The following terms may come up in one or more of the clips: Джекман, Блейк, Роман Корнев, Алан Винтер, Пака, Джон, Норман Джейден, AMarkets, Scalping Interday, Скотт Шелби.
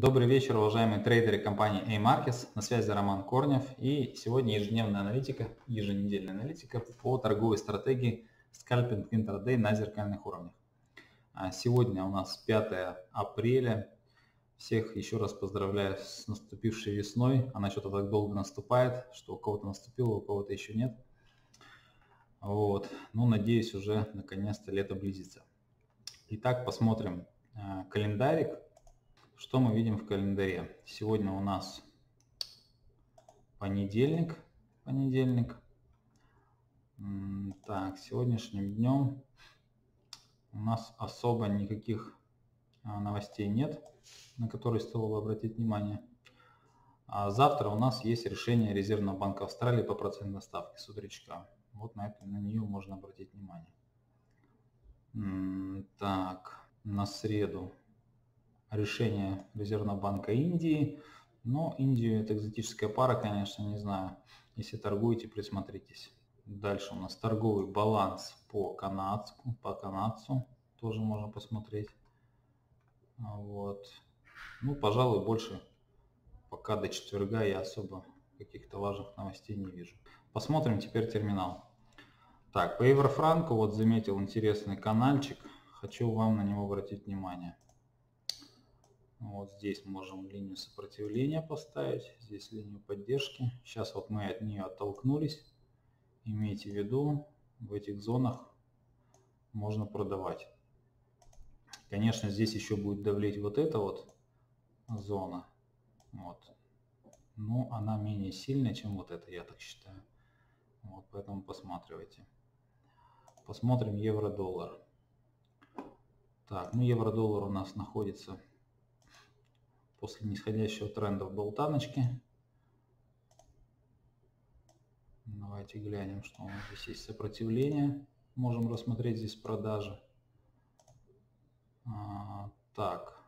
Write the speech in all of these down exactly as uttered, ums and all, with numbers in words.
Добрый вечер, уважаемые трейдеры компании AMarkets. На связи Роман Корнев, и сегодня ежедневная аналитика, еженедельная аналитика по торговой стратегии Scalping Interday на зеркальных уровнях. Сегодня у нас пятое апреля. Всех еще раз поздравляю с наступившей весной. Она что-то так долго наступает, что у кого-то наступило, у кого-то еще нет. Вот. Ну, надеюсь, уже наконец-то лето близится. Итак, посмотрим календарик. Что мы видим в календаре? Сегодня у нас понедельник. Понедельник. Так, сегодняшним днем у нас особо никаких новостей нет, на которые стоило бы обратить внимание. А завтра у нас есть решение Резервного банка Австралии по процентной ставке с утречка. Вот на, это, на нее можно обратить внимание. Так, на среду. Решение Резервного банка Индии, но Индию это экзотическая пара, конечно, не знаю. Если торгуете, присмотритесь. Дальше у нас торговый баланс по канадцу, по канадцу тоже можно посмотреть. Вот. Ну, пожалуй, больше пока до четверга я особо каких-то важных новостей не вижу. Посмотрим теперь терминал. Так, по еврофранку вот заметил интересный канальчик, хочу вам на него обратить внимание. Вот здесь можем линию сопротивления поставить, здесь линию поддержки. Сейчас вот мы от нее оттолкнулись. Имейте в виду, в этих зонах можно продавать. Конечно, здесь еще будет давлеть вот эта вот зона. Вот. Но она менее сильная, чем вот эта, я так считаю. Вот, поэтому посматривайте. Посмотрим евро-доллар. Так, ну евро-доллар у нас находится... после нисходящего тренда в болтаночке. Давайте глянем, что у нас здесь есть сопротивление. Можем рассмотреть здесь продажи. А, так.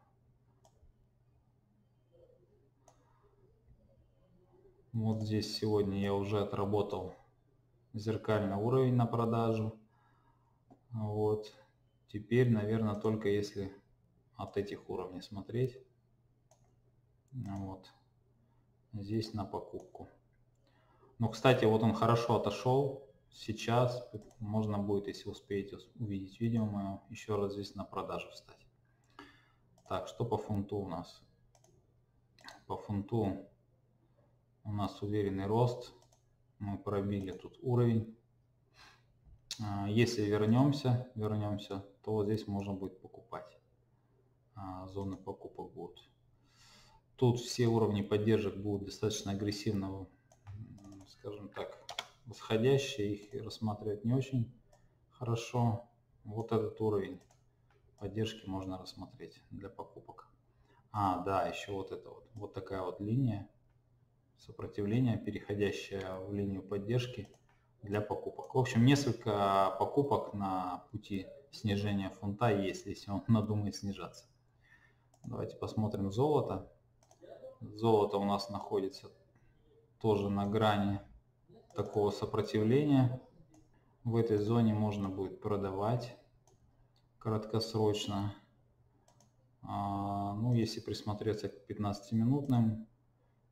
Вот здесь сегодня я уже отработал зеркальный уровень на продажу. Вот. Теперь, наверное, только если от этих уровней смотреть. Вот здесь на покупку. Но, кстати, вот он хорошо отошел. Сейчас можно будет, если успеете увидеть видео мое, еще раз здесь на продажу встать. Так, что по фунту у нас? По фунту у нас уверенный рост. Мы пробили тут уровень. Если вернемся, вернемся, то вот здесь можно будет покупать. Зоны покупок будут. Тут все уровни поддержек будут достаточно агрессивно, скажем так, восходящие, их рассматривать не очень хорошо. Вот этот уровень поддержки можно рассмотреть для покупок. А, да, еще вот это вот, вот такая вот линия сопротивления, переходящая в линию поддержки для покупок. В общем, несколько покупок на пути снижения фунта есть, если он надумает снижаться. Давайте посмотрим золото. Золото у нас находится тоже на грани такого сопротивления. В этой зоне можно будет продавать краткосрочно. А, ну, если присмотреться к пятнадцатиминутным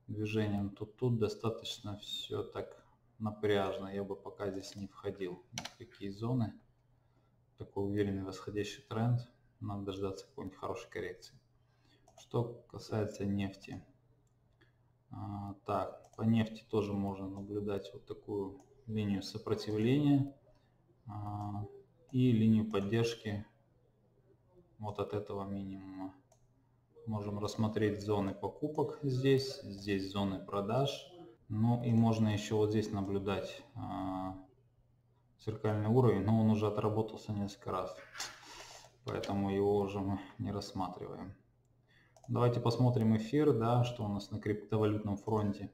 движениям, то тут достаточно все так напряжно. Я бы пока здесь не входил ни в какие зоны. Такой уверенный восходящий тренд. Надо дождаться какой-нибудь хорошей коррекции. Что касается нефти. Так, по нефти тоже можно наблюдать вот такую линию сопротивления и линию поддержки вот от этого минимума. Можем рассмотреть зоны покупок здесь, здесь зоны продаж. Ну и можно еще вот здесь наблюдать зеркальный уровень, но он уже отработался несколько раз, поэтому его уже мы не рассматриваем. Давайте посмотрим эфир, да, что у нас на криптовалютном фронте.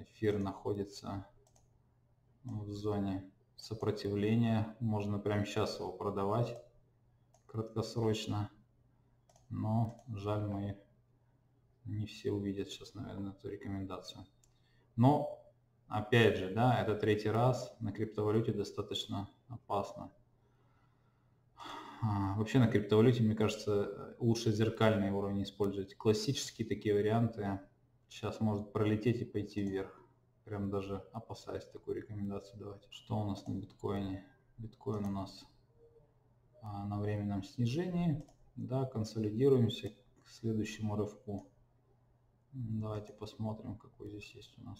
Эфир находится в зоне сопротивления. Можно прямо сейчас его продавать краткосрочно. Но жаль, мы не все увидят сейчас, наверное, эту рекомендацию. Но, опять же, да, это третий раз. На криптовалюте достаточно опасно. Вообще на криптовалюте, мне кажется, лучше зеркальные уровни использовать. Классические такие варианты сейчас может пролететь и пойти вверх. Прям даже опасаюсь такую рекомендацию давать. Что у нас на биткоине? Биткоин у нас на временном снижении. Да, консолидируемся к следующему рывку. Давайте посмотрим, какой здесь есть у нас.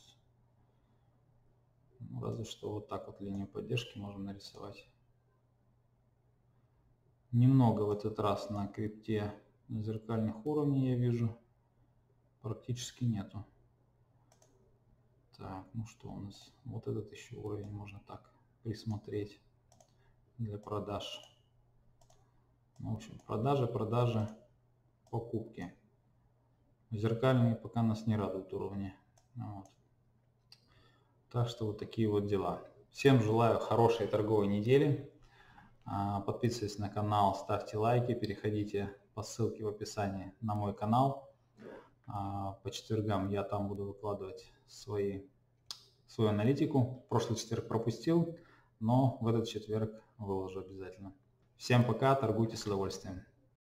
Ну, разве что вот так вот линию поддержки можем нарисовать. Немного в этот раз на крипте зеркальных уровней я вижу. Практически нету. Так, ну что у нас? Вот этот еще уровень можно так присмотреть для продаж. Ну, в общем, продажи, продажи, покупки. Зеркальные пока нас не радуют уровни. Вот. Так что вот такие вот дела. Всем желаю хорошей торговой недели. Подписывайтесь на канал, ставьте лайки, переходите по ссылке в описании на мой канал. По четвергам я там буду выкладывать свои, свою аналитику. Прошлый четверг пропустил, но в этот четверг выложу обязательно. Всем пока, торгуйте с удовольствием.